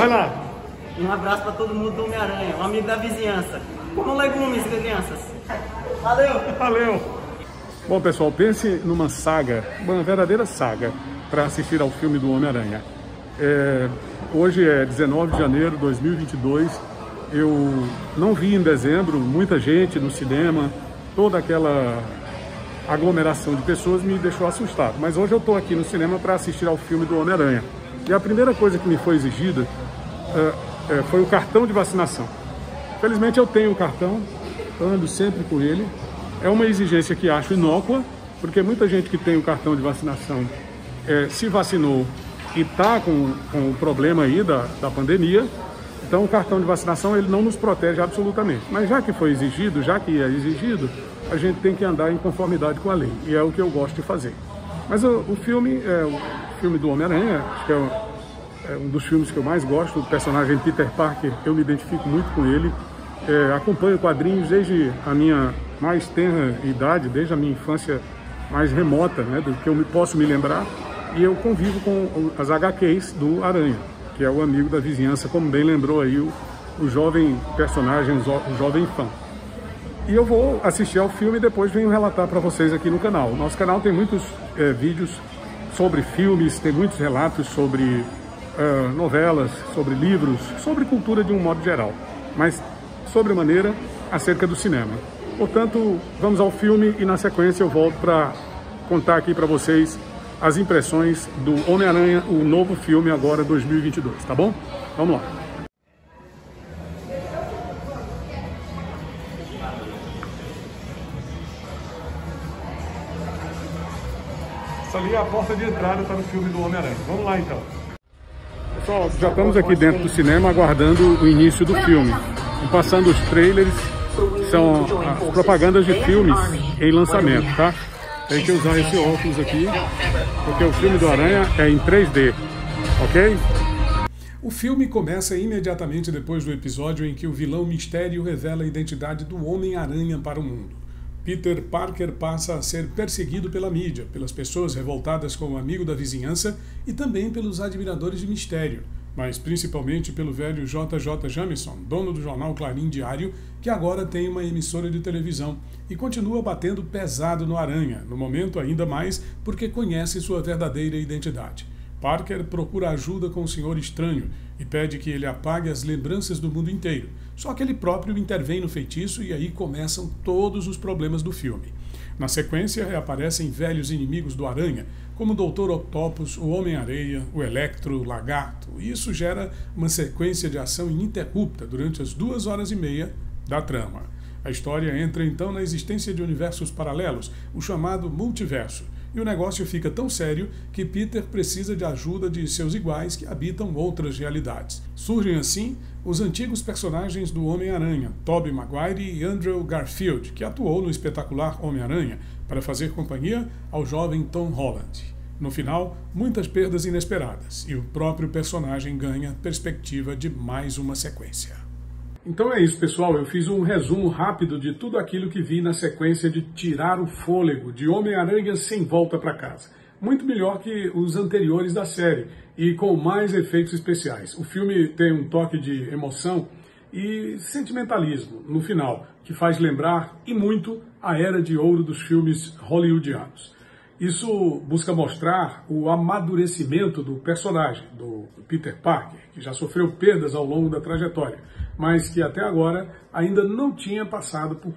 Vai lá. Um abraço pra todo mundo do Homem-Aranha, um amigo da vizinhança. Com legumes, crianças. Valeu. Valeu. Bom, pessoal, pense numa saga, uma verdadeira saga, para assistir ao filme do Homem-Aranha. Hoje é 19 de janeiro de 2022. Eu não vi em dezembro, muita gente no cinema, toda aquela aglomeração de pessoas me deixou assustado. Mas hoje eu estou aqui no cinema para assistir ao filme do Homem-Aranha. E a primeira coisa que me foi exigida foi o cartão de vacinação. Felizmente eu tenho o cartão, ando sempre com ele. É uma exigência que acho inócua, porque muita gente que tem o cartão de vacinação se vacinou e está com o problema aí da pandemia. Então o cartão de vacinação ele não nos protege absolutamente. Mas já que foi exigido, já que é exigido, a gente tem que andar em conformidade com a lei. E é o que eu gosto de fazer. Mas o filme do Homem-Aranha, acho que é um dos filmes que eu mais gosto. O personagem Peter Parker, eu me identifico muito com ele. Acompanho quadrinhos desde a minha mais tenra idade, desde a minha infância mais remota, né, do que eu posso me lembrar. E eu convivo com as HQs do Aranha, que é o amigo da vizinhança, como bem lembrou aí o jovem personagem, o jovem fã. E eu vou assistir ao filme e depois venho relatar para vocês aqui no canal. O nosso canal tem muitos vídeos sobre filmes, tem muitos relatos sobre novelas, sobre livros, sobre cultura de um modo geral, mas sobremaneira acerca do cinema. Portanto, vamos ao filme e na sequência eu volto para contar aqui para vocês as impressões do Homem-Aranha, o novo filme agora 2022, tá bom? Vamos lá. Essa ali é a porta de entrada para o filme do Homem-Aranha. Vamos lá então. Pessoal, já estamos aqui dentro do cinema aguardando o início do filme. E passando os trailers, que são as propagandas de filmes em lançamento, tá? Tem que usar esse óculos aqui, porque o filme do Aranha é em 3D, ok? O filme começa imediatamente depois do episódio em que o vilão Mistério revela a identidade do Homem-Aranha para o mundo. Peter Parker passa a ser perseguido pela mídia, pelas pessoas revoltadas com o amigo da vizinhança e também pelos admiradores de Mistério, mas principalmente pelo velho JJ Jameson, dono do jornal Clarim Diário, que agora tem uma emissora de televisão e continua batendo pesado no Aranha, no momento ainda mais porque conhece sua verdadeira identidade. Parker procura ajuda com o Senhor Estranho e pede que ele apague as lembranças do mundo inteiro, só que ele próprio intervém no feitiço e aí começam todos os problemas do filme. Na sequência, reaparecem velhos inimigos do Aranha, como o Dr. Octopus, o Homem-Areia, o Electro, o Lagarto. E isso gera uma sequência de ação ininterrupta durante as 2h30 da trama. A história entra então na existência de universos paralelos, o chamado multiverso. E o negócio fica tão sério que Peter precisa de ajuda de seus iguais que habitam outras realidades. Surgem assim os antigos personagens do Homem-Aranha, Tobey Maguire e Andrew Garfield, que atuou no espetacular Homem-Aranha para fazer companhia ao jovem Tom Holland. No final, muitas perdas inesperadas e o próprio personagem ganha perspectiva de mais uma sequência. Então é isso, pessoal, eu fiz um resumo rápido de tudo aquilo que vi na sequência de Tirar o Fôlego, de Homem-Aranha Sem Volta para Casa. Muito melhor que os anteriores da série e com mais efeitos especiais. O filme tem um toque de emoção e sentimentalismo no final, que faz lembrar, e muito, a era de ouro dos filmes hollywoodianos. Isso busca mostrar o amadurecimento do personagem, do Peter Parker, que já sofreu perdas ao longo da trajetória, mas que até agora ainda não tinha passado por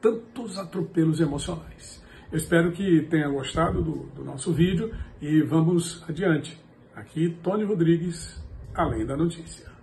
tantos atropelos emocionais. Eu espero que tenha gostado do nosso vídeo e vamos adiante. Aqui, Tony Rodrigues, Além da Notícia.